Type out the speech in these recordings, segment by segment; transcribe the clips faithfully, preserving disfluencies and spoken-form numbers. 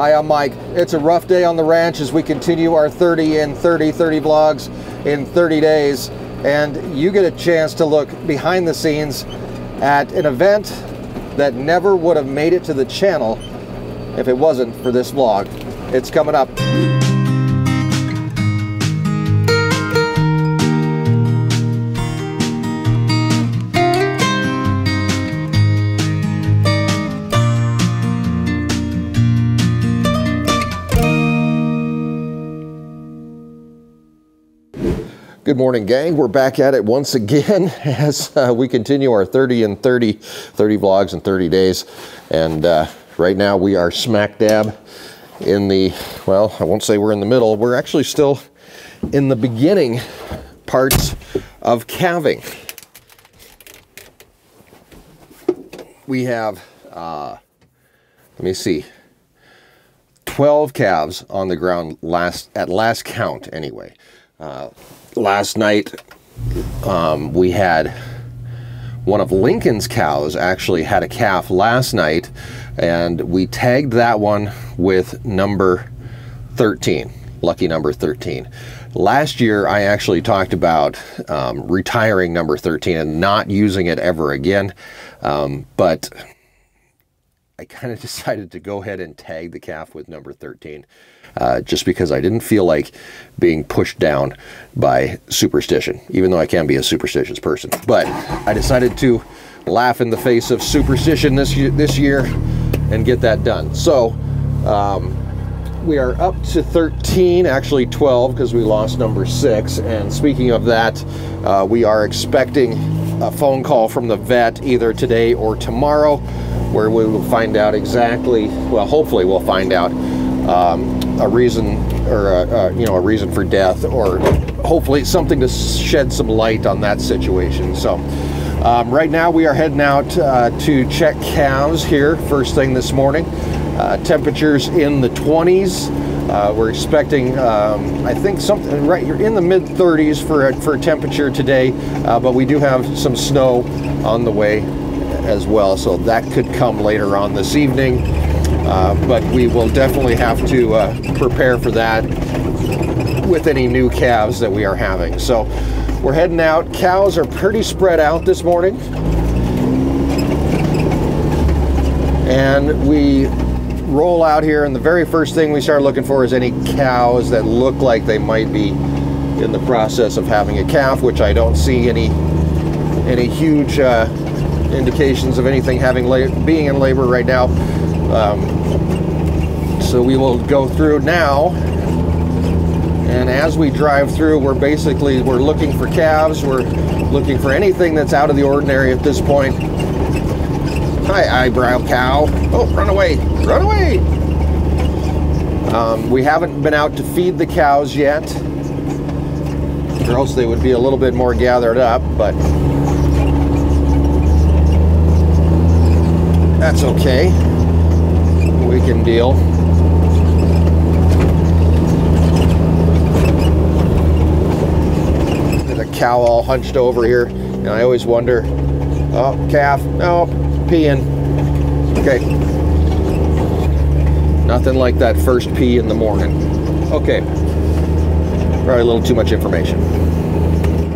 Hi, I'm Mike. It's a rough day on the ranch as we continue our thirty in thirty, thirty vlogs in thirty days. And you get a chance to look behind the scenes at an event that never would have made it to the channel if it wasn't for this vlog. It's coming up. Good morning, gang. We're back at it once again as uh, we continue our thirty in thirty, thirty vlogs in thirty days. And uh, right now we are smack dab in the, well, I won't say we're in the middle. We're actually still in the beginning parts of calving. We have, uh, let me see, twelve calves on the ground last at last count anyway. Uh, last night um, we had one of Lincoln's cows actually had a calf last night, and we tagged that one with number thirteen, lucky number thirteen. Last year I actually talked about um, retiring number thirteen and not using it ever again, um, but I kind of decided to go ahead and tag the calf with number thirteen uh, just because I didn't feel like being pushed down by superstition, even though I can be a superstitious person. But I decided to laugh in the face of superstition this year, this year and get that done. So um, we are up to thirteen, actually twelve, because we lost number six. And speaking of that, uh, we are expecting a phone call from the vet either today or tomorrow, where we will find out exactly, well, hopefully we'll find out um, a reason, or a, a, you know, a reason for death, or hopefully something to shed some light on that situation. So um, right now we are heading out uh, to check calves here first thing this morning. Uh, temperatures in the twenties. Uh, we're expecting, um, I think something right, you're in the mid thirties for for temperature today, uh, but we do have some snow on the way as well, so that could come later on this evening, uh, but we will definitely have to uh, prepare for that with any new calves that we are having. So we're heading out. Cows are pretty spread out this morning, and we roll out here, and the very first thing we start looking for is any cows that look like they might be in the process of having a calf, which I don't see any any huge uh, indications of anything having being in labor right now. Um, so we will go through now, and as we drive through, we're basically we're looking for calves. We're looking for anything that's out of the ordinary at this point. Hi, eyebrow cow. Oh, run away, run away. Um, we haven't been out to feed the cows yet, or else they would be a little bit more gathered up, but that's okay, we can deal. There's a cow all hunched over here, and I always wonder, oh, calf, no, peeing. Okay, nothing like that first pee in the morning. Okay, probably a little too much information.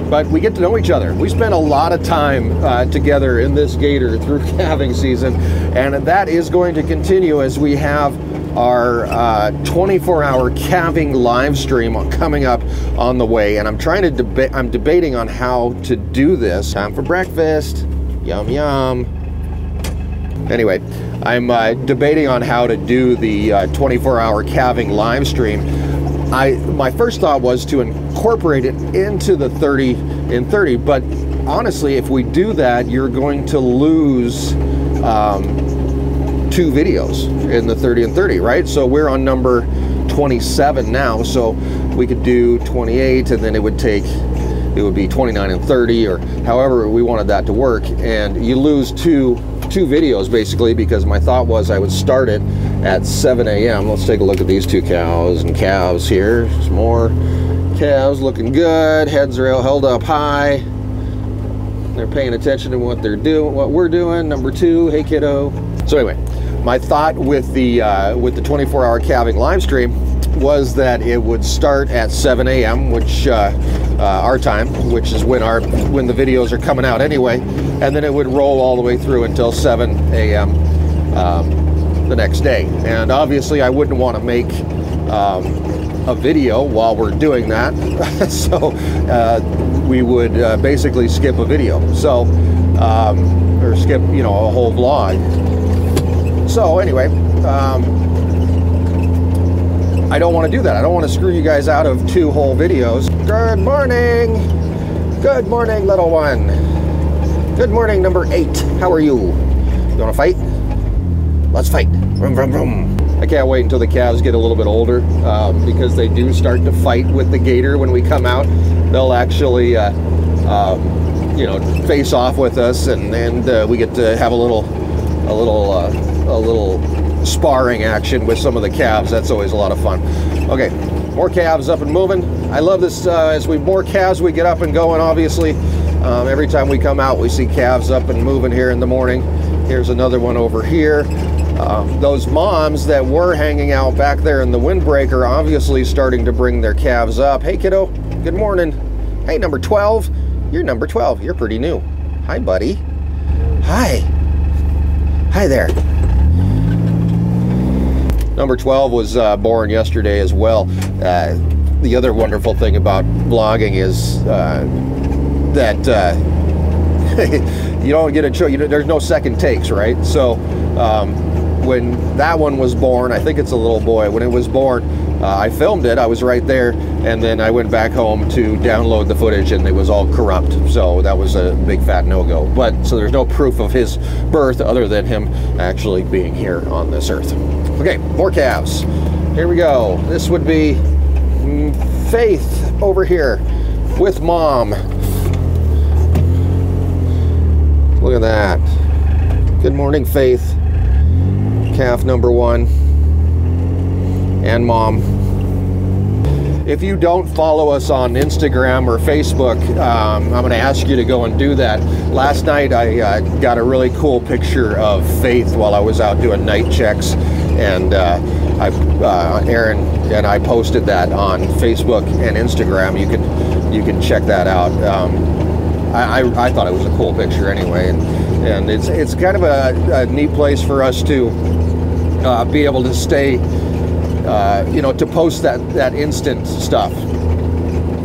But we get to know each other. We spend a lot of time uh, together in this gator through calving season, and that is going to continue as we have our twenty-four hour uh, calving live stream coming up on the way. And I'm trying to debate. I'm debating on how to do this. Time for breakfast. Yum yum. Anyway, I'm uh, debating on how to do the twenty-four hour uh, calving live stream. I, my first thought was to incorporate it into the thirty in thirty, but honestly, if we do that, you're going to lose um, two videos in the thirty and thirty, right? So we're on number twenty-seven now, so we could do twenty-eight, and then it would take, it would be twenty-nine and thirty, or however we wanted that to work, and you lose two two videos basically, because my thought was I would start it at seven A M Let's take a look at these two cows and calves here. Some more calves looking good. Heads are held up high. They're paying attention to what they're doing, what we're doing. Number two, hey kiddo. So anyway, My thought with the uh, with the twenty-four hour calving live stream was that it would start at seven A M, which uh, uh, our time, which is when our when the videos are coming out anyway, and then it would roll all the way through until seven A M um, the next day. And obviously, I wouldn't want to make um, a video while we're doing that, so uh, we would uh, basically skip a video, so um, or skip you know a whole vlog. So anyway. Um, I don't want to do that. I don't want to screw you guys out of two whole videos. Good morning. Good morning, little one. Good morning, number eight. How are you? You want to fight? Let's fight. Vroom, vroom, vroom. I can't wait until the calves get a little bit older um, because they do start to fight with the gator when we come out. They'll actually, uh, um, you know, face off with us, and, and uh, we get to have a little, a little, uh, a little... sparring action with some of the calves. That's always a lot of fun. Okay, more calves up and moving. I love this. Uh, as we more calves we get up and going, obviously. Um, every time we come out we see calves up and moving here in the morning. Here's another one over here. Um, those moms that were hanging out back there in the windbreaker obviously starting to bring their calves up. Hey kiddo, good morning. Hey number twelve, you're number twelve. You're pretty new. Hi buddy. Hi. Hi there. Number twelve was uh, born yesterday as well. Uh, the other wonderful thing about vlogging is uh, that uh, you don't get a choice. You know, there's no second takes, right? So um, when that one was born, I think it's a little boy, when it was born, uh, I filmed it, I was right there, and then I went back home to download the footage and it was all corrupt. So that was a big fat no-go. But so there's no proof of his birth other than him actually being here on this earth. Okay, more calves. Here we go. This would be Faith over here with Mom. Look at that. Good morning, Faith. Calf number one. And Mom. If you don't follow us on Instagram or Facebook, um, I'm going to ask you to go and do that. Last night I uh, got a really cool picture of Faith while I was out doing night checks, and uh, I, uh, Aaron and I posted that on Facebook and Instagram. You can you can check that out. Um, I, I, I thought it was a cool picture anyway, and and it's it's kind of a, a neat place for us to uh, be able to stay. Uh, you know, to post that that instant stuff,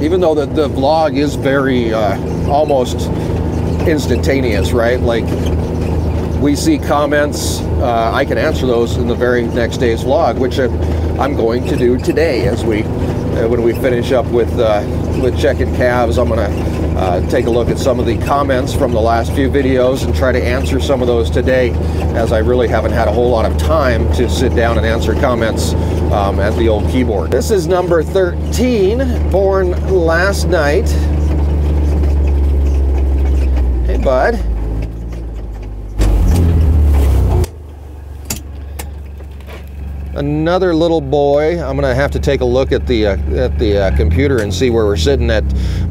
even though the, the vlog is very uh, almost instantaneous, right? Like we see comments, uh, I can answer those in the very next day's vlog, which I'm going to do today as we uh, when we finish up with uh, with checking calves. I'm gonna uh, take a look at some of the comments from the last few videos and try to answer some of those today, as I really haven't had a whole lot of time to sit down and answer comments Um, at the old keyboard. This is number thirteen, born last night. Hey, bud. Another little boy. I'm gonna have to take a look at the uh, at the uh, computer and see where we're sitting at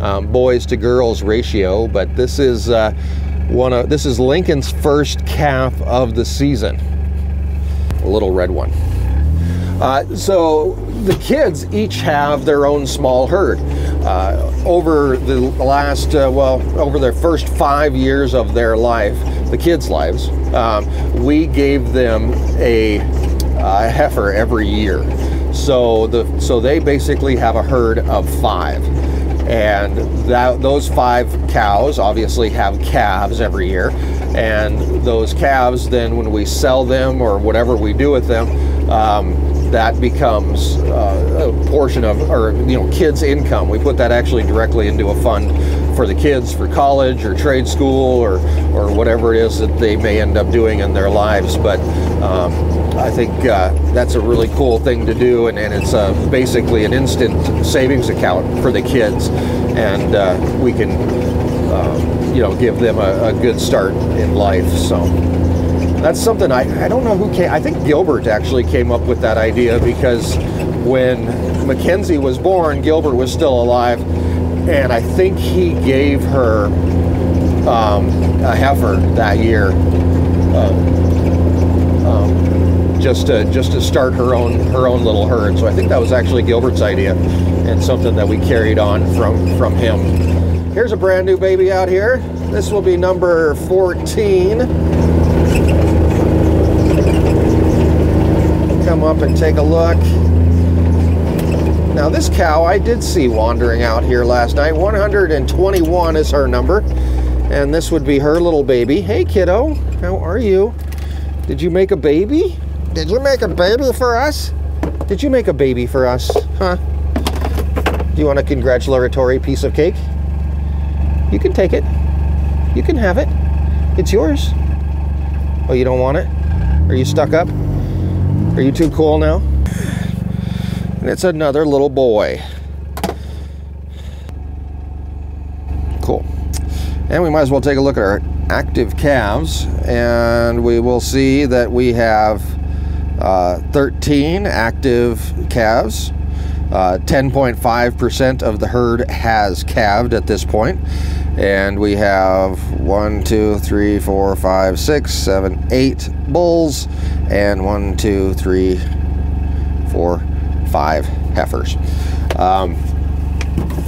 um, boys to girls ratio. But this is uh, one of this is Lincoln's first calf of the season. A little red one. Uh, so the kids each have their own small herd. Uh, over the last, uh, well, over their first five years of their life, the kids' lives, um, we gave them a uh, heifer every year. So the so they basically have a herd of five, and that, those five cows obviously have calves every year, and those calves then when we sell them or whatever we do with them. Um, that becomes uh, a portion of or you know kids' income. We put that actually directly into a fund for the kids for college or trade school or or whatever it is that they may end up doing in their lives. But um, I think uh, that's a really cool thing to do, and, and it's uh, basically an instant savings account for the kids, and uh, we can uh, you know give them a, a good start in life. So that's something I, I don't know who came, I think Gilbert actually came up with that idea, because when Mackenzie was born, Gilbert was still alive, and I think he gave her um, a heifer that year. Uh, um, just to just to start her own her own little herd. So I think that was actually Gilbert's idea and something that we carried on from from him. Here's a brand new baby out here. This will be number fourteen. Come up and take a look. Now this cow I did see wandering out here last night. one hundred twenty-one is her number, and this would be her little baby. Hey kiddo, how are you? Did you make a baby? Did you make a baby for us? Did you make a baby for us? Huh? Do you want a congratulatory piece of cake? You can take it. You can have it. It's yours. Oh, you don't want it? Are you stuck up? Are you too cool now? And it's another little boy. Cool. And we might as well take a look at our active calves, and we will see that we have uh, thirteen active calves. ten point five percent uh, of the herd has calved at this point. And we have one, two, three, four, five, six, seven, eight bulls, and one, two, three, four, five heifers. Um,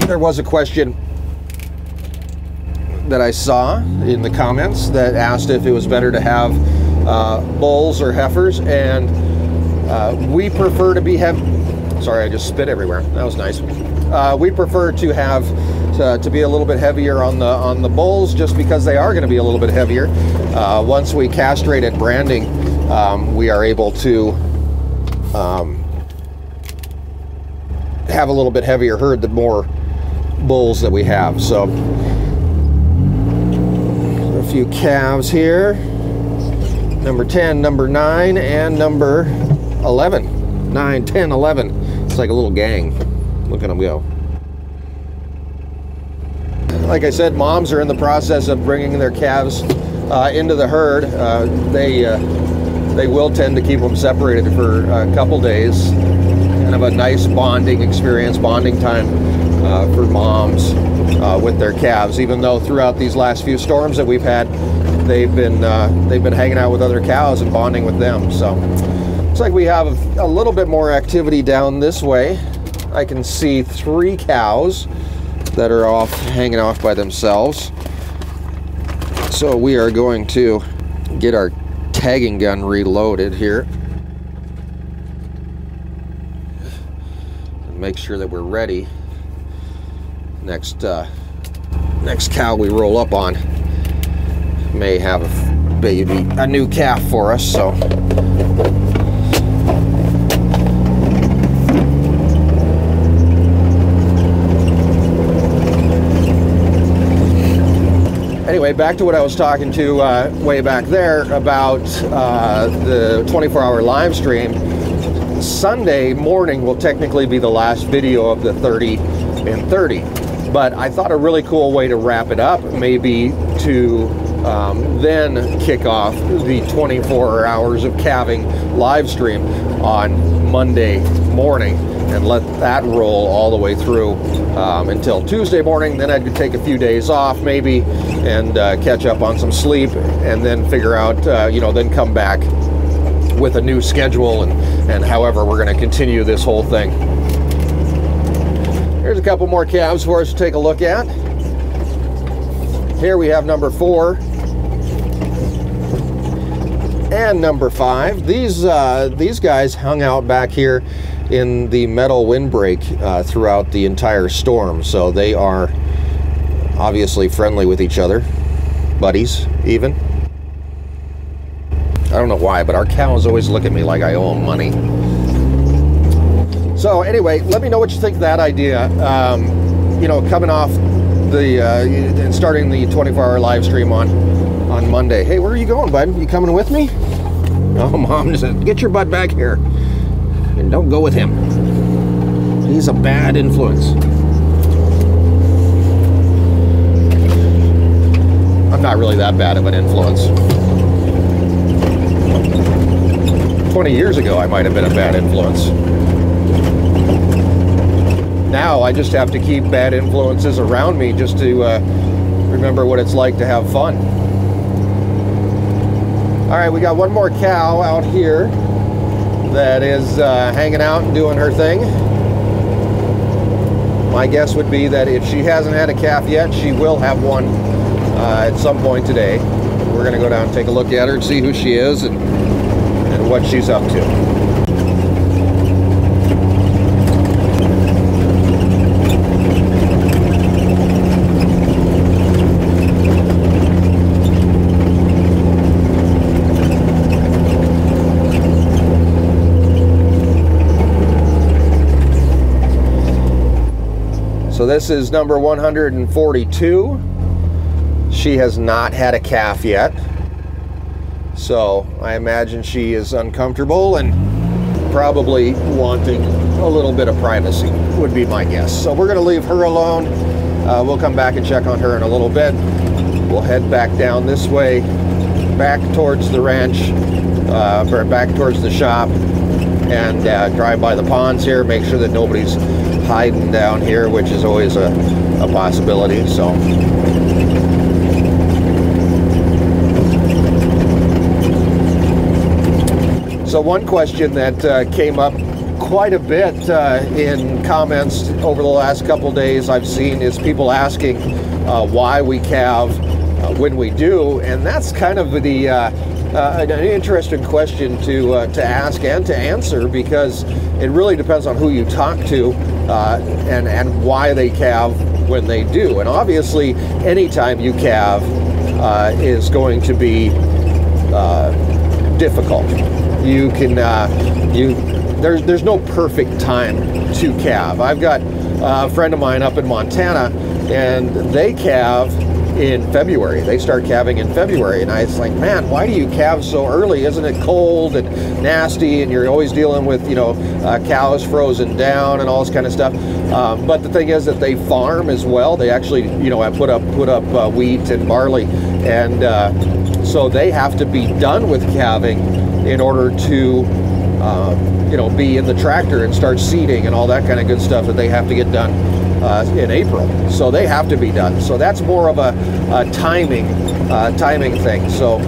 there was a question that I saw in the comments that asked if it was better to have uh, bulls or heifers, and uh, we prefer to be have. Sorry, I just spit everywhere. That was nice. Uh, we prefer to have to, to be a little bit heavier on the on the bulls, just because they are going to be a little bit heavier. Uh, once we castrate at branding, um, we are able to um, have a little bit heavier herd the more bulls that we have. So. A few calves here, number ten, number nine, and number eleven. nine, ten, eleven. It's like a little gang. Look at them go. Like I said, moms are in the process of bringing their calves uh, into the herd. Uh, they uh, they will tend to keep them separated for a couple days and have a nice bonding experience, bonding time. Uh, for moms uh, with their calves, even though throughout these last few storms that we've had, they've been uh, they've been hanging out with other cows and bonding with them. So looks like we have a little bit more activity down this way. I can see three cows that are off hanging off by themselves. So we are going to get our tagging gun reloaded here. And make sure that we're ready. Next, uh, next cow we roll up on may have a baby, a new calf for us. So, anyway, back to what I was talking to uh, way back there about uh, the twenty-four hour live stream. Sunday morning will technically be the last video of the thirty and thirty. But I thought a really cool way to wrap it up maybe to um, then kick off the twenty-four hours of calving live stream on Monday morning and let that roll all the way through um, until Tuesday morning. Then I'd take a few days off maybe and uh, catch up on some sleep and then figure out, uh, you know, then come back with a new schedule and, and however we're going to continue this whole thing. Here's a couple more calves for us to take a look at. Here we have number four and number five. These uh, these guys hung out back here in the metal windbreak uh, throughout the entire storm, so they are obviously friendly with each other, buddies even. I don't know why, but our cows always look at me like I owe them money. So anyway, let me know what you think of that idea. Um, you know, coming off the uh, and starting the twenty-four hour live stream on on Monday. Hey, where are you going, bud? You coming with me? No, Mom, just get your butt back here and don't go with him. He's a bad influence. I'm not really that bad of an influence. twenty years ago, I might have been a bad influence. Now I just have to keep bad influences around me just to uh, remember what it's like to have fun. All right, we got one more cow out here. that is uh, hanging out and doing her thing. My guess would be that if she hasn't had a calf yet, she will have one uh, at some point today. We're going to go down and take a look at her and see who she is and, and what she's up to. So this is number one hundred forty-two. She has not had a calf yet. So I imagine she is uncomfortable and probably wanting a little bit of privacy would be my guess. So we're gonna leave her alone. Uh, we'll come back and check on her in a little bit. We'll head back down this way, back towards the ranch, uh, or back towards the shop, and uh, drive by the ponds here, make sure that nobody's hiding down here, which is always a, a possibility. So so one question that uh, came up quite a bit uh, in comments over the last couple days I've seen is people asking uh, why we calve uh, when we do, and that's kind of the uh, Uh, an interesting question to uh, to ask and to answer, because it really depends on who you talk to uh, and and why they calve when they do. And obviously, anytime you calve uh, is going to be uh, difficult. You can uh, you there's there's no perfect time to calve. I've got a friend of mine up in Montana, and they calve in February. They start calving in February, and I was like, man, why do you calve so early? Isn't it cold and nasty, and you're always dealing with, you know, uh, cows frozen down and all this kind of stuff? Um, but the thing is that they farm as well. They actually, you know, I put up put up uh, wheat and barley, and uh, so they have to be done with calving in order to uh, you know, be in the tractor and start seeding and all that kind of good stuff that they have to get done Uh, in April. So they have to be done. So that's more of a, a timing uh, timing thing. So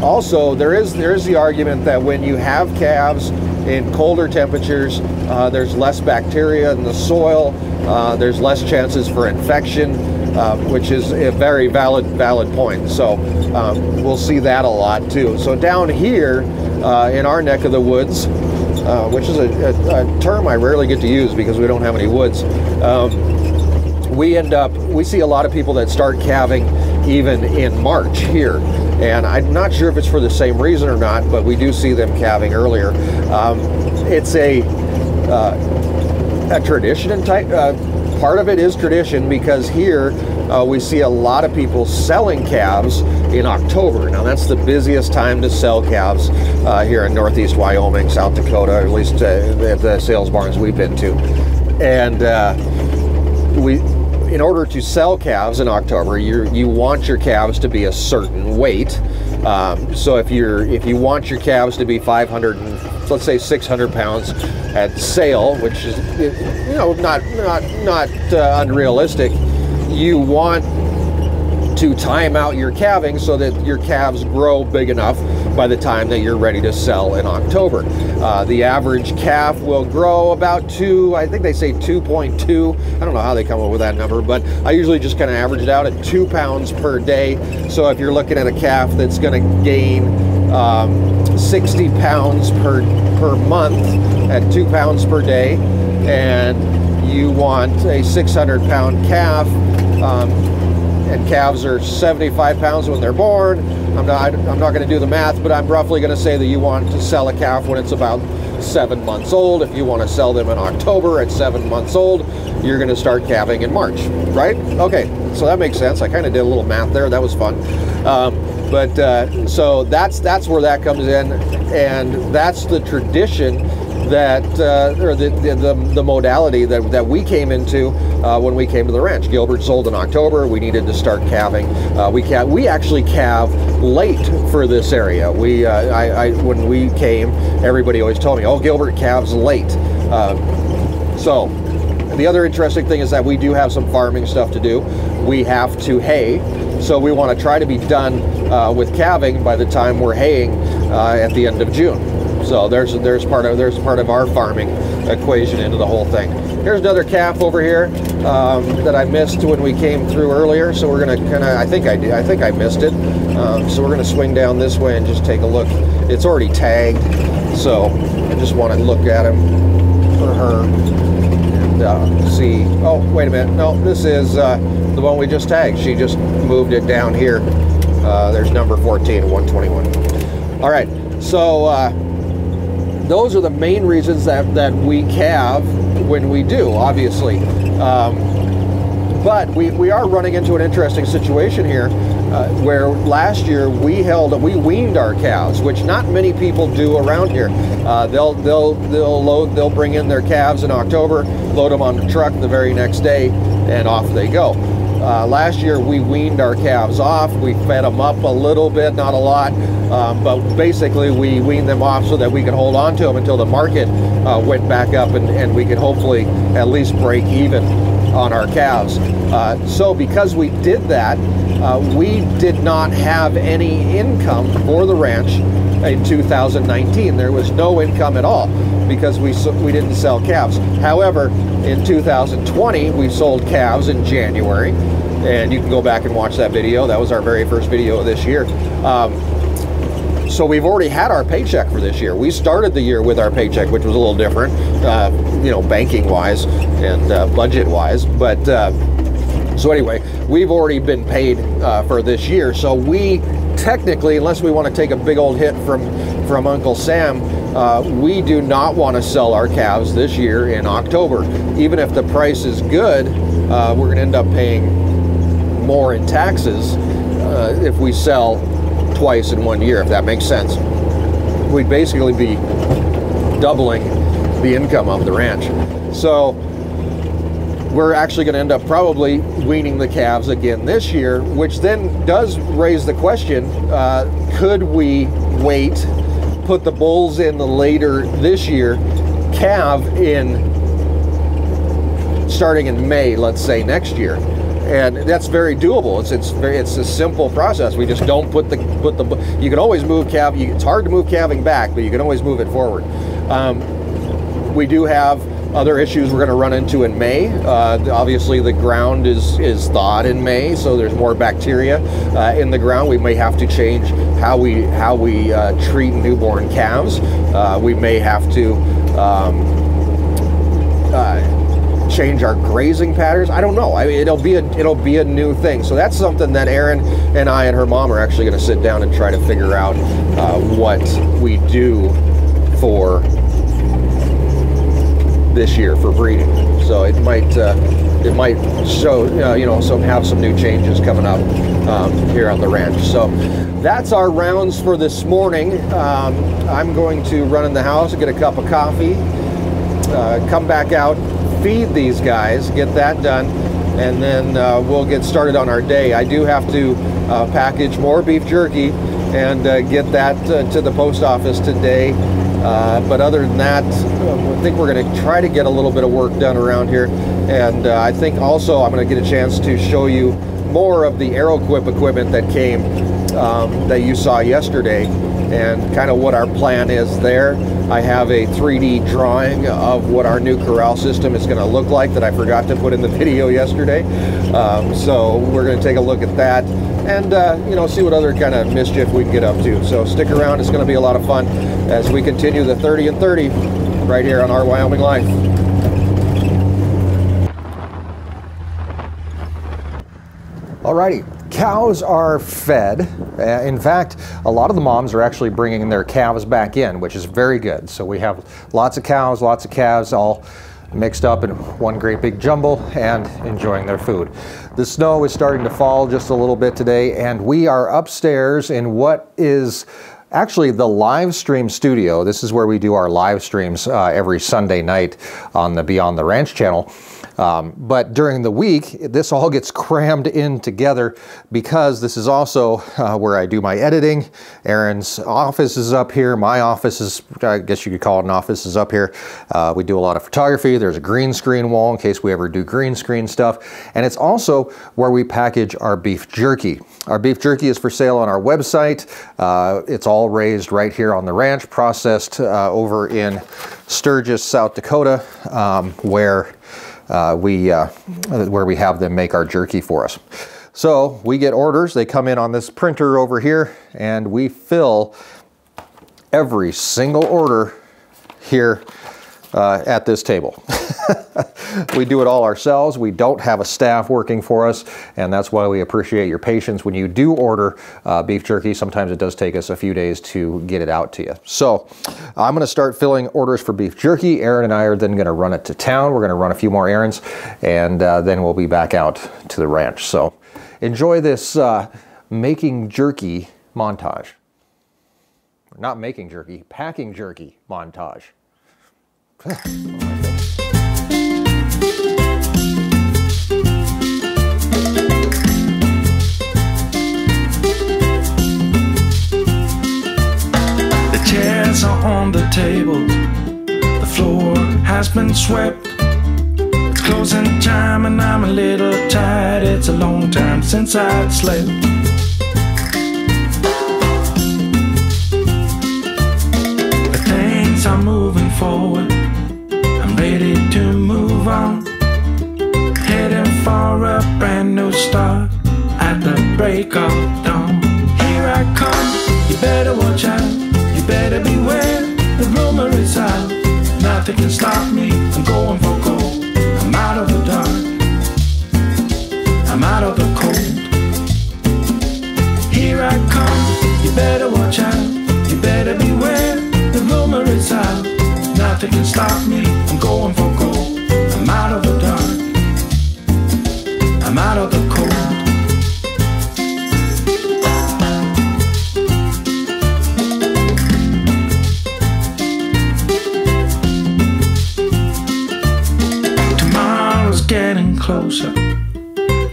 also there is there is the argument that when you have calves in colder temperatures, uh, there's less bacteria in the soil, uh, there's less chances for infection, uh, which is a very valid valid point. So um, we'll see that a lot too. So down here uh, in our neck of the woods, Uh, which is a, a, a term I rarely get to use because we don't have any woods. Um, we end up, we see a lot of people that start calving even in March here. And I'm not sure if it's for the same reason or not, but we do see them calving earlier. Um, it's a, uh, a tradition and type, uh, part of it is tradition, because here uh, we see a lot of people selling calves in October. Now that's the busiest time to sell calves uh, here in Northeast Wyoming, South Dakota, at least uh, at the sales barns we've been to. And uh, we, in order to sell calves in October, you you want your calves to be a certain weight. Um, so if you're if you want your calves to be five hundred, and, let's say six hundred pounds at sale, which is, you know, not not not uh, unrealistic, you want to time out your calving so that your calves grow big enough by the time that you're ready to sell in October. Uh, the average calf will grow about two, I think they say two point two. I don't know how they come up with that number, but I usually just kind of average it out at two pounds per day. So if you're looking at a calf that's going to gain um, sixty pounds per, per month at two pounds per day, and you want a six hundred pound calf, um, and calves are seventy-five pounds when they're born. I'm not, I'm not gonna do the math, but I'm roughly gonna say that you want to sell a calf when it's about seven months old. If you wanna sell them in October at seven months old, you're gonna start calving in March, right? Okay, so that makes sense. I kinda did a little math there, that was fun. Um, but uh, so that's, that's where that comes in, and that's the tradition that, uh, or the, the, the modality that, that we came into uh, when we came to the ranch. Gilbert sold in October. We needed to start calving. Uh, we cal we actually calve late for this area. We, uh, I, I, when we came, everybody always told me, oh, Gilbert calves late. Uh, so the other interesting thing is that we do have some farming stuff to do. We have to hay. So we want to try to be done uh, with calving by the time we're haying uh, at the end of June. So there's there's part of there's part of our farming equation into the whole thing. Here's another calf over here um, that I missed when we came through earlier. So we're gonna kind of I think I did I think I missed it. Um, so we're gonna swing down this way and just take a look. It's already tagged, so I just want to look at him or her and uh, see. Oh wait a minute, no, this is uh, the one we just tagged. She just moved it down here. Uh, there's number fourteen, one twenty-one. All right, so uh, those are the main reasons that, that we calve when we do, obviously. Um, but we, we are running into an interesting situation here uh, where last year we held, we weaned our cows, which not many people do around here. Uh, they'll, they'll, they'll load, they'll bring in their calves in October, load them on the truck the very next day, and off they go. Uh, last year we weaned our calves off. We fed them up a little bit, not a lot, um, but basically we weaned them off so that we could hold on to them until the market uh, went back up and, and we could hopefully at least break even on our calves. Uh, so because we did that, uh, we did not have any income for the ranch in two thousand nineteen. There was no income at all because we we didn't sell calves. However, in two thousand twenty, we sold calves in January, and you can go back and watch that video. That was our very first video of this year. Um, so we've already had our paycheck for this year. We started the year with our paycheck, which was a little different, uh, you know, banking-wise and uh, budget-wise, but uh, so anyway, we've already been paid uh, for this year, so we technically, unless we want to take a big old hit from from Uncle Sam, uh, we do not want to sell our calves this year in October. Even if the price is good, uh, we're going to end up paying more in taxes uh, if we sell twice in one year, if that makes sense. We'd basically be doubling the income of the ranch. So we're actually going to end up probably weaning the calves again this year, which then does raise the question, uh, could we wait, put the bulls in the later this year, calve in starting in May, let's say next year? And that's very doable. It's it's very, it's a simple process. We just don't put the put the you can always move calve. You, it's hard to move calving back, but you can always move it forward. Um, we do have other issues we're going to run into in May. Uh, obviously, the ground is is thawed in May, so there's more bacteria uh, in the ground. We may have to change how we how we uh, treat newborn calves. Uh, we may have to um, uh, change our grazing patterns. I don't know. I mean, it'll be a it'll be a new thing. So that's something that Aaron and I and her mom are actually going to sit down and try to figure out uh, what we do for this year for breeding. So it might uh, it might show uh, you know so have some new changes coming up um, here on the ranch. So that's our rounds for this morning. um, I'm going to run in the house and get a cup of coffee, uh, come back out, feed these guys, get that done, and then uh, we'll get started on our day. I do have to uh, package more beef jerky and uh, get that uh, to the post office today. Uh, but other than that, uh, I think we're going to try to get a little bit of work done around here. And uh, I think also I'm going to get a chance to show you more of the Aeroquip equipment that came, um, that you saw yesterday, and kind of what our plan is there. I have a three D drawing of what our new corral system is going to look like that I forgot to put in the video yesterday. Um, so we're going to take a look at that and uh, you know, see what other kind of mischief we can get up to. So stick around, it's going to be a lot of fun as we continue the thirty and thirty right here on Our Wyoming Life. Alrighty. Cows are fed. Uh, in fact, a lot of the moms are actually bringing their calves back in, which is very good. So we have lots of cows, lots of calves, all mixed up in one great big jumble and enjoying their food. The snow is starting to fall just a little bit today, and we are upstairs in what is actually the live stream studio. This is where we do our live streams uh, every Sunday night on the Beyond the Ranch channel. Um, but during the week, this all gets crammed in together because this is also uh, where I do my editing. Aaron's office is up here. My office is, I guess you could call it an office, is up here. Uh, we do a lot of photography. There's a green screen wall in case we ever do green screen stuff. And it's also where we package our beef jerky. Our beef jerky is for sale on our website. Uh, it's all raised right here on the ranch, processed uh, over in Sturgis, South Dakota, um, where Uh, we, uh, where we have them make our jerky for us. So we get orders, they come in on this printer over here, and we fill every single order here uh, at this table. We do it all ourselves. We don't have a staff working for us, and that's why we appreciate your patience when you do order uh, beef jerky. Sometimes it does take us a few days to get it out to you. So I'm gonna start filling orders for beef jerky. Aaron and I are then gonna run it to town. We're gonna run a few more errands, and uh, then we'll be back out to the ranch. So enjoy this uh, making jerky montage. Not making jerky, packing jerky montage. The chairs are on the table, the floor has been swept. It's closing time and I'm a little tired, it's a long time since I've slept. The things are moving forward, I'm ready to move on. Heading for a brand new start at the break of dawn. Here I come, you better watch out, you better beware. The rumor is out, nothing can stop me. I'm going for gold, I'm out of the dark, I'm out of the cold. Here I come, you better watch out, you better beware. The rumor is out, nothing can stop me. I'm going for gold, I'm out of the dark, I'm out of the cold. Tomorrow's getting closer,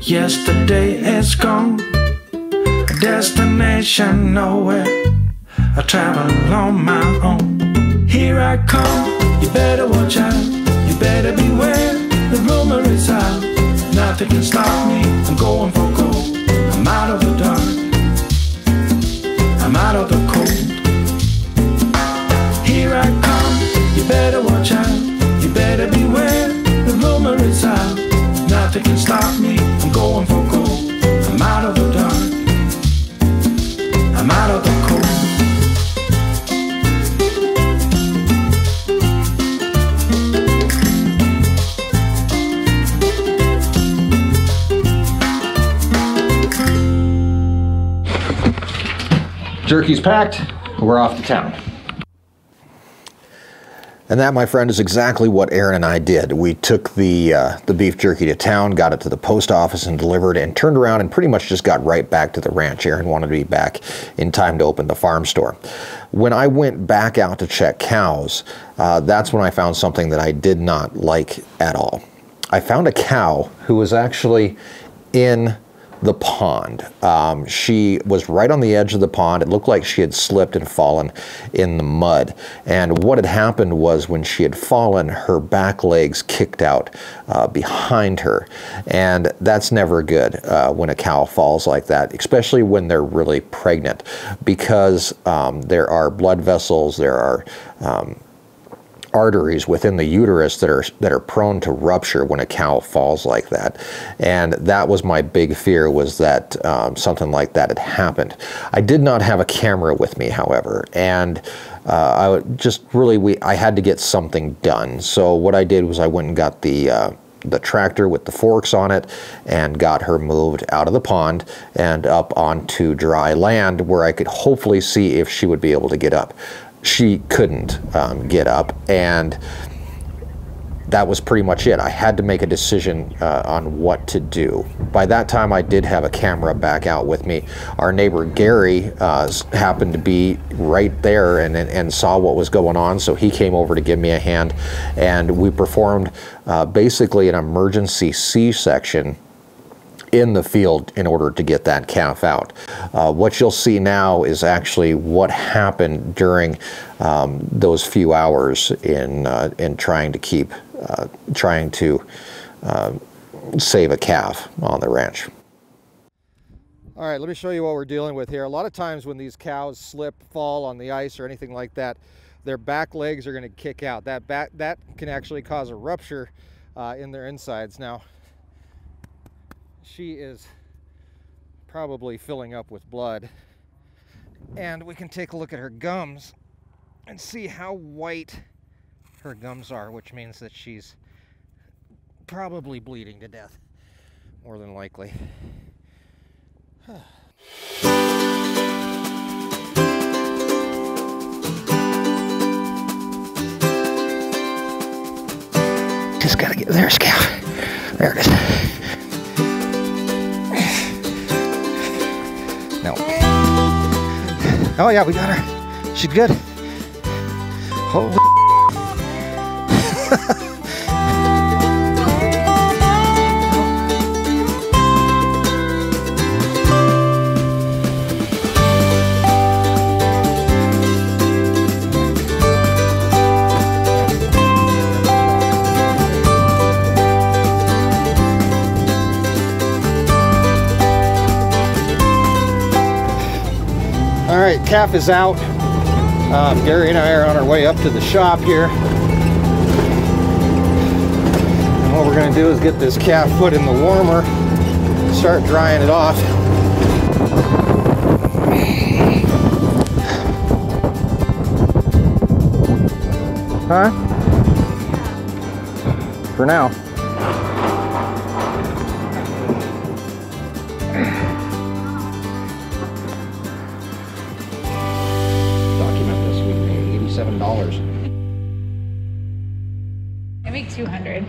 yesterday is gone. A destination nowhere, I travel on my own. Here I come, you better watch out, you better beware. The rumor is out, nothing can stop me. I'm going for gold, I'm out of the dark, I'm out of the cold. Here I come, you better watch out, you better beware. The rumor is out, nothing can stop me. I'm going for gold, I'm out of the dark, I'm out of the cold. Jerky's packed, we're off to town. And that, my friend, is exactly what Aaron and I did. We took the, uh, the beef jerky to town, got it to the post office and delivered, and turned around and pretty much just got right back to the ranch. Aaron wanted to be back in time to open the farm store. When I went back out to check cows, uh, that's when I found something that I did not like at all. I found a cow who was actually in the pond. Um, she was right on the edge of the pond. It looked like she had slipped and fallen in the mud. And what had happened was when she had fallen, her back legs kicked out uh, behind her. And that's never good uh, when a cow falls like that, especially when they're really pregnant, because um, there are blood vessels, there are um, arteries within the uterus that are that are prone to rupture when a cow falls like that. And that was my big fear, was that um, something like that had happened. I did not have a camera with me, however, and uh, I just really we I had to get something done. So what I did was I went and got the uh, the tractor with the forks on it and got her moved out of the pond and up onto dry land where I could hopefully see if she would be able to get up. She couldn't um, get up, and that was pretty much it. I had to make a decision uh, on what to do. By that time, I did have a camera back out with me. Our neighbor Gary uh, happened to be right there and, and, and saw what was going on, so he came over to give me a hand, and we performed uh, basically an emergency C section in the field in order to get that calf out. Uh, what you'll see now is actually what happened during um, those few hours in uh, in trying to keep uh, trying to uh, save a calf on the ranch. All right, let me show you what we're dealing with here. A lot of times when these cows slip, fall on the ice or anything like that, their back legs are going to kick out. That back that can actually cause a rupture uh, in their insides. Now, she is probably filling up with blood, and we can take a look at her gums and see how white her gums are, which means that she's probably bleeding to death, more than likely. Just gotta get there's cow. There it is. No. Oh yeah, we got her. She's good. Holy calf is out. Um, Gary and I are on our way up to the shop here. And what we're going to do is get this calf put in the warmer, start drying it off. Huh? For now. two hundred.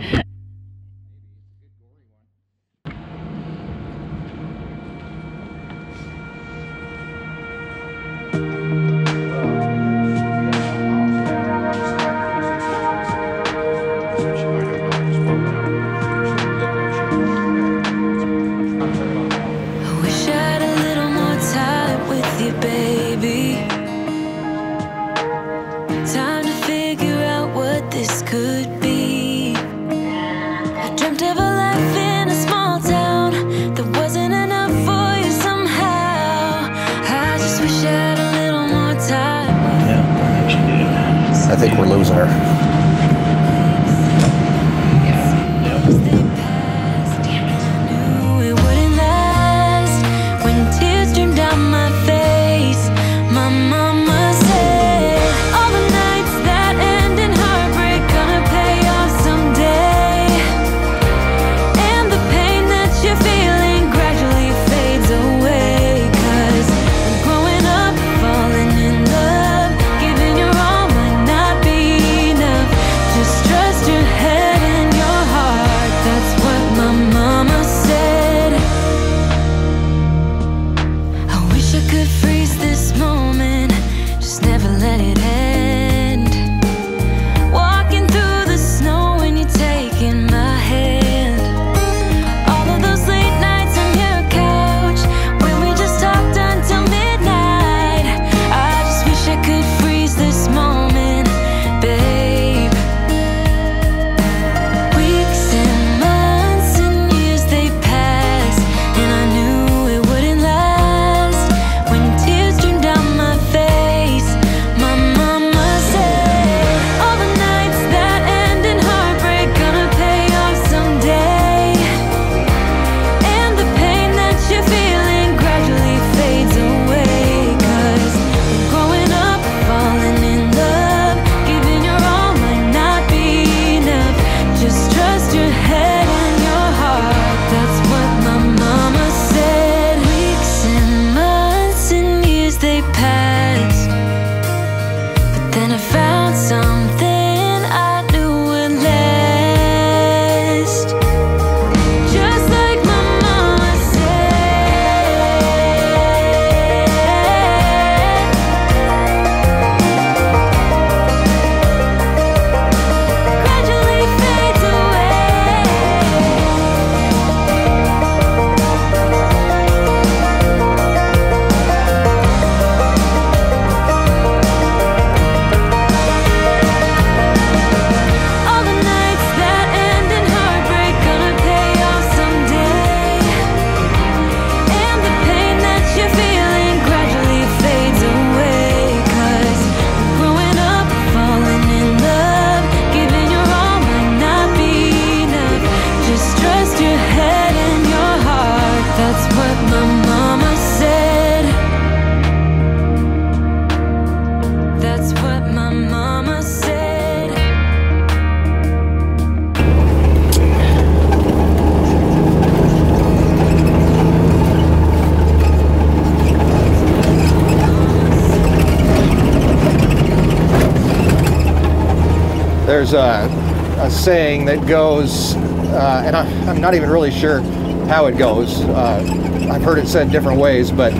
there's a, a saying that goes, uh, and I, I'm not even really sure how it goes. Uh, I've heard it said different ways, but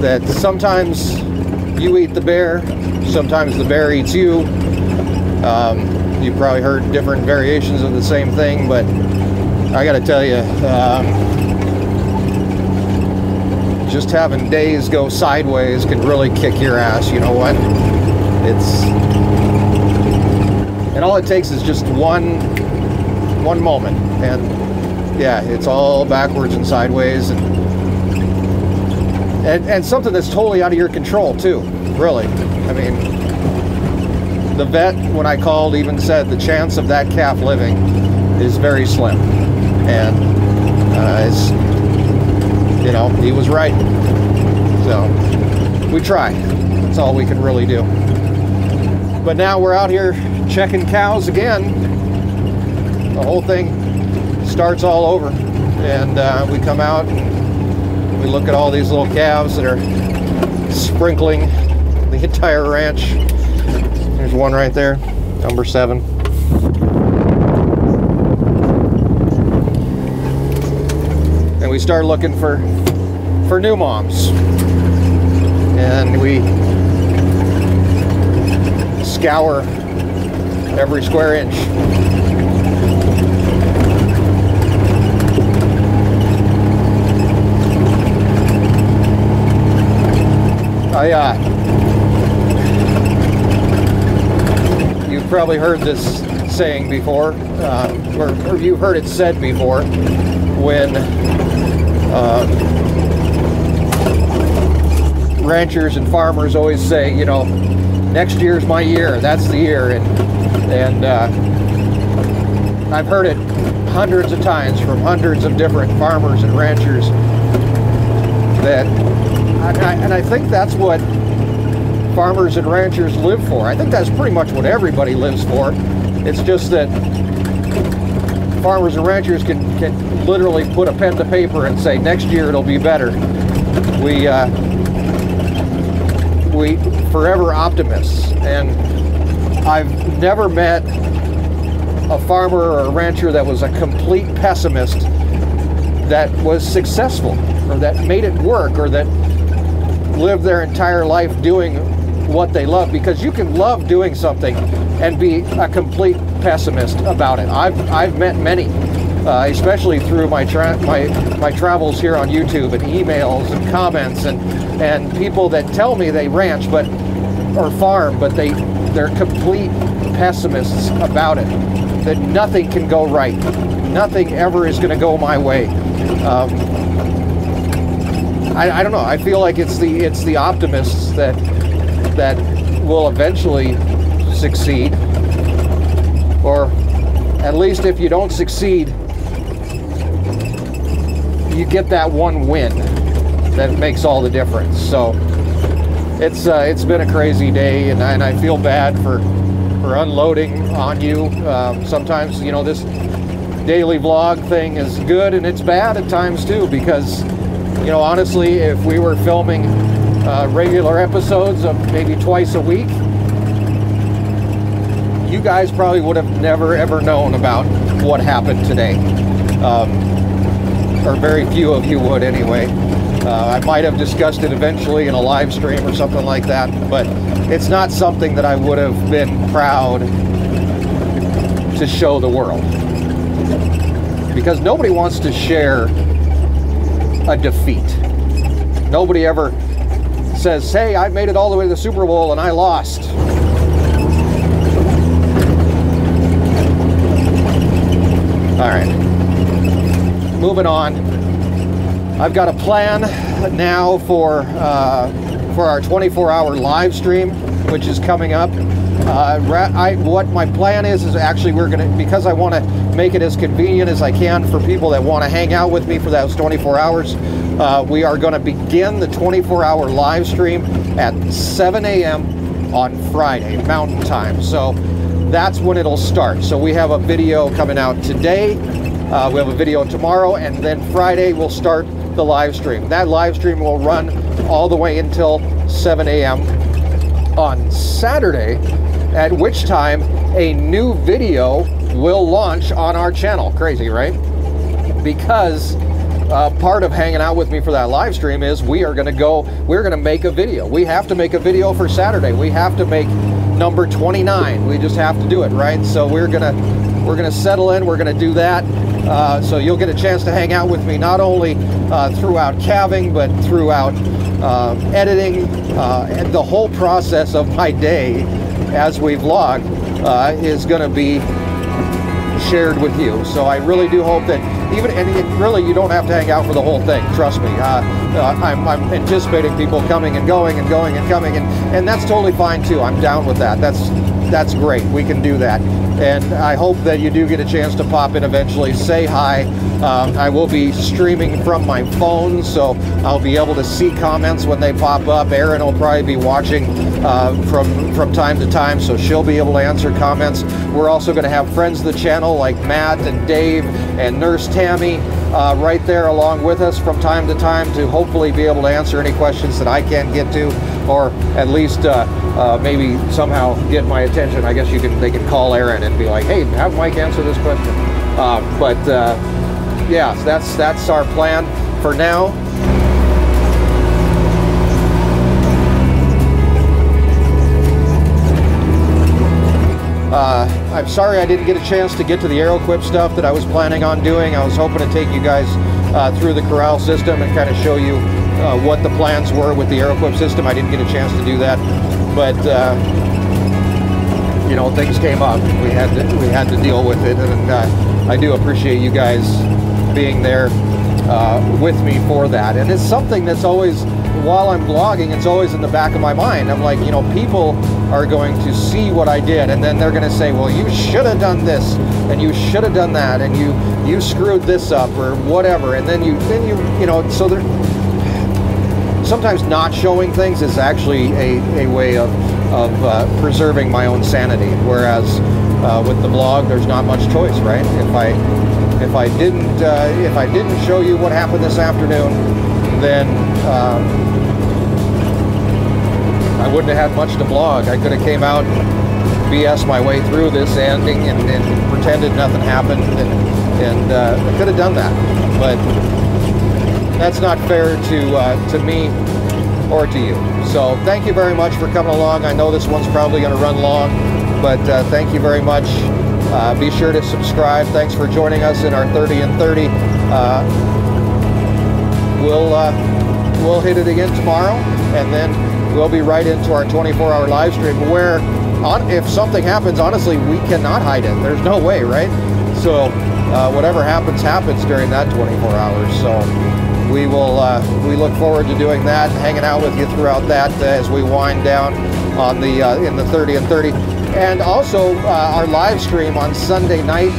that sometimes you eat the bear, sometimes the bear eats you. Um, you've probably heard different variations of the same thing, but I gotta tell you, um, just having days go sideways can really kick your ass. You know what? It's, and all it takes is just one, one moment, and yeah, it's all backwards and sideways, and and, and something that's totally out of your control too. Really, I mean. The vet, when I called, even said the chance of that calf living is very slim, and uh, it's, you know, he was right. So we try. That's all we can really do. But now we're out here checking cows again. The whole thing starts all over, and uh, we come out and we look at all these little calves that are sprinkling the entire ranch. There's one right there, number seven. And we start looking for for new moms. And we scour every square inch. I uh probably heard this saying before, uh, or, or you've heard it said before, when uh, ranchers and farmers always say, you know, next year's my year, that's the year, and and uh, I've heard it hundreds of times from hundreds of different farmers and ranchers. That, and I, and I think that's what farmers and ranchers live for. I think that's pretty much what everybody lives for. It's just that farmers and ranchers can, can literally put a pen to paper and say, next year it'll be better. We, uh, we forever optimists. And I've never met a farmer or a rancher that was a complete pessimist that was successful, or that made it work, or that live their entire life doing what they love, because you can love doing something and be a complete pessimist about it. I've, I've met many, uh, especially through my, tra my, my travels here on YouTube, and emails and comments, and, and people that tell me they ranch but or farm, but they, they're complete pessimists about it, that nothing can go right. Nothing ever is going to go my way. Um, I, I don't know. I feel like it's the it's the optimists that that will eventually succeed, or at least if you don't succeed, you get that one win that makes all the difference. So it's uh, it's been a crazy day, and I, and I feel bad for for unloading on you. Um, sometimes, you know, this daily vlog thing is good, and it's bad at times too, because, you know, honestly, if we were filming uh, regular episodes of maybe twice a week, you guys probably would have never ever known about what happened today, um, or very few of you would anyway. Uh, I might have discussed it eventually in a live stream or something like that, but it's not something that I would have been proud to show the world, because nobody wants to share a defeat. Nobody ever says, hey, I made it all the way to the Super Bowl and I lost. All right, moving on. I've got a plan now for uh, for our twenty-four hour live stream, which is coming up. Uh, I, what my plan is, is actually we're going to, because I want to make it as convenient as I can for people that want to hang out with me for those twenty-four hours, uh, we are going to begin the twenty-four hour live stream at seven A M on Friday, Mountain Time. So that's when it'll start. So we have a video coming out today, uh, we have a video tomorrow, and then Friday we'll start the live stream. That live stream will run all the way until seven A M on Saturday. at which time a new video will launch on our channel. Crazy, right? Because uh, part of hanging out with me for that live stream is we are gonna go, we're gonna make a video. We have to make a video for Saturday. We have to make number twenty-nine. We just have to do it, right? So we're gonna, we're gonna settle in, we're gonna do that. Uh, so you'll get a chance to hang out with me not only uh, throughout calving, but throughout uh, editing uh, and the whole process of my day as we vlog uh, is gonna be shared with you. So I really do hope that even, and it really, you don't have to hang out for the whole thing, trust me. Uh, uh, I'm, I'm anticipating people coming and going and going and coming, and, and that's totally fine too. I'm down with that. That's, that's great, we can do that. And I hope that you do get a chance to pop in eventually, say hi. Uh, I will be streaming from my phone, so I'll be able to see comments when they pop up. Aaron will probably be watching uh, from, from time to time, so she'll be able to answer comments. We're also gonna have friends of the channel like Matt and Dave and Nurse Tammy uh, right there along with us from time to time to hopefully be able to answer any questions that I can't get to, or at least uh, uh, maybe somehow get my attention. I guess you can, they can call Aaron and be like, hey, have Mike answer this question. Uh, but uh, yeah, that's, that's our plan for now. Uh, I'm sorry I didn't get a chance to get to the Aeroquip stuff that I was planning on doing. I was hoping to take you guys uh, through the corral system and kind of show you uh, what the plans were with the Aeroquip system. I didn't get a chance to do that, but uh, you know, things came up. We had to, we had to deal with it, and uh, I do appreciate you guys being there uh, with me for that. And it's something that's always, while I'm vlogging, it's always in the back of my mind. I'm like, you know, people are going to see what I did, and then they're going to say, well, you should have done this, and you should have done that, and you you screwed this up, or whatever. And then you then you you know, so there. Sometimes not showing things is actually a, a way of. of uh, preserving my own sanity, whereas uh, with the blog there's not much choice, right? If I if I didn't uh, if I didn't show you what happened this afternoon, then um, I wouldn't have had much to blog. I could have came out and B S my way through this ending and, and pretended nothing happened, and, and uh, I could have done that, but that's not fair to uh, to me or to you. So thank you very much for coming along. I know this one's probably going to run long, but uh, thank you very much. Uh, be sure to subscribe. Thanks for joining us in our thirty and thirty. Uh, we'll uh, we'll hit it again tomorrow, and then we'll be right into our twenty-four hour live stream where, on, if something happens, honestly, we cannot hide it. There's no way, right? So uh, whatever happens, happens during that twenty-four hours. So. We will, uh, we look forward to doing that, hanging out with you throughout that uh, as we wind down on the, uh, in the thirty and thirty. And also uh, our live stream on Sunday night,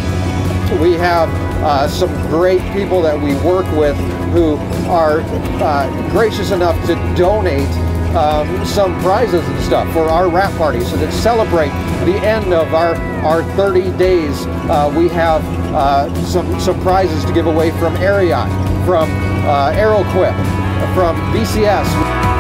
we have uh, some great people that we work with who are uh, gracious enough to donate um, some prizes and stuff for our wrap party. So to celebrate the end of our, our thirty days, uh, we have uh, some, some prizes to give away from Ariat, from Uh, Aeroquip, from B C S.